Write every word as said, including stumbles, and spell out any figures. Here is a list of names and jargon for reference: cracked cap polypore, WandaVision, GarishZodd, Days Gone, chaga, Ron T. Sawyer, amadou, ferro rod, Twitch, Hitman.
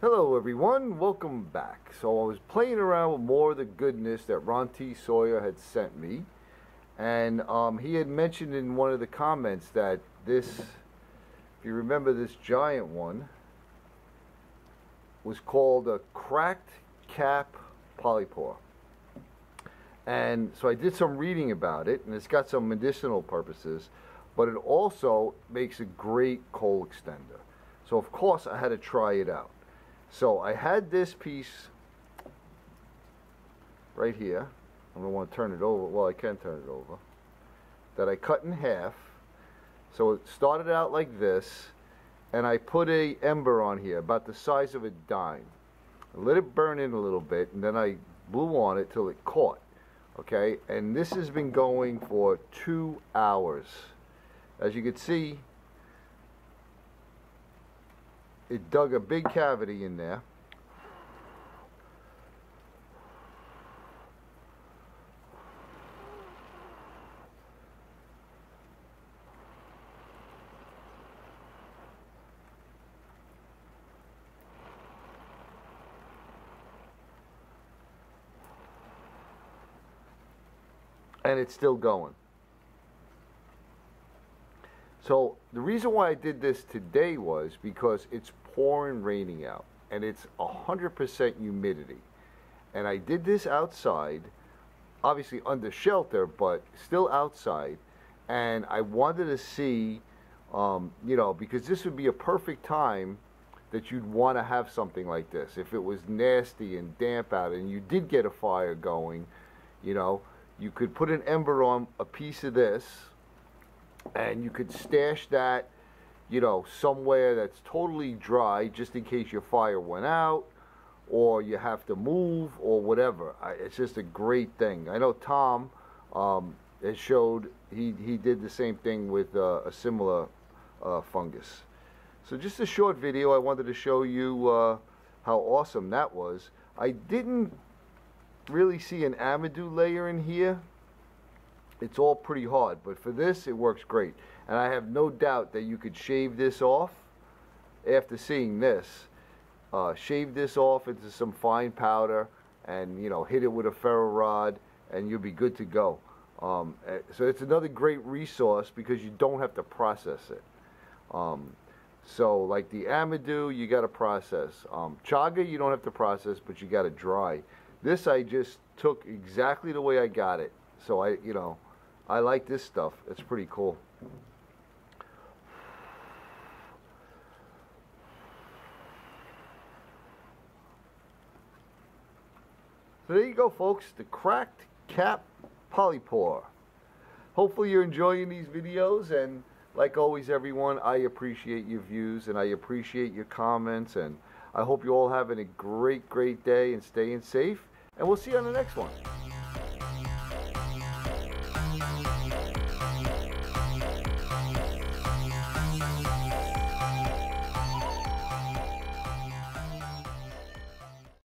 Hello everyone, welcome back. So I was playing around with more of the goodness that Ron T. Sawyer had sent me, and um, he had mentioned in one of the comments that this, if you remember this giant one, was called a cracked cap polypore. And so I did some reading about it, and it's got some medicinal purposes, but it also makes a great coal extender. So of course I had to try it out. So I had this piece right here. I don't want to turn it over. Well, I can turn it over. That I cut in half. So it started out like this, and I put a ember on here about the size of a dime. I let it burn in a little bit, and then I blew on it till it caught. Okay, and this has been going for two hours. As you can see, it dug a big cavity in there. And it's still going. So the reason why I did this today was because it's pouring raining out and it's one hundred percent humidity. And I did this outside, obviously under shelter, but still outside. And I wanted to see, um, you know, because this would be a perfect time that you'd want to have something like this. If it was nasty and damp out and you did get a fire going, you know, you could put an ember on a piece of this, and you could stash that, you know, somewhere that's totally dry, just in case your fire went out or you have to move or whatever. I, it's just a great thing. I know Tom um, has showed he, he did the same thing with uh, a similar uh, fungus. So just a short video. I wanted to show you uh, how awesome that was. I didn't really see an amadou layer in here. It's all pretty hard, but for this it works great, and I have no doubt that you could shave this off after seeing this. Uh, shave this off into some fine powder, and you know, hit it with a ferro rod, and you'll be good to go. Um, so it's another great resource because you don't have to process it. Um, so like the amadou, you got to process. Um, chaga, you don't have to process, but you got to dry. This I just took exactly the way I got it. So I, you know. I like this stuff. It's pretty cool. So there you go, folks. The cracked cap polypore. Hopefully you're enjoying these videos, and like always, everyone, I appreciate your views and I appreciate your comments, and I hope you're all having a great, great day and staying safe, and we'll see you on the next one.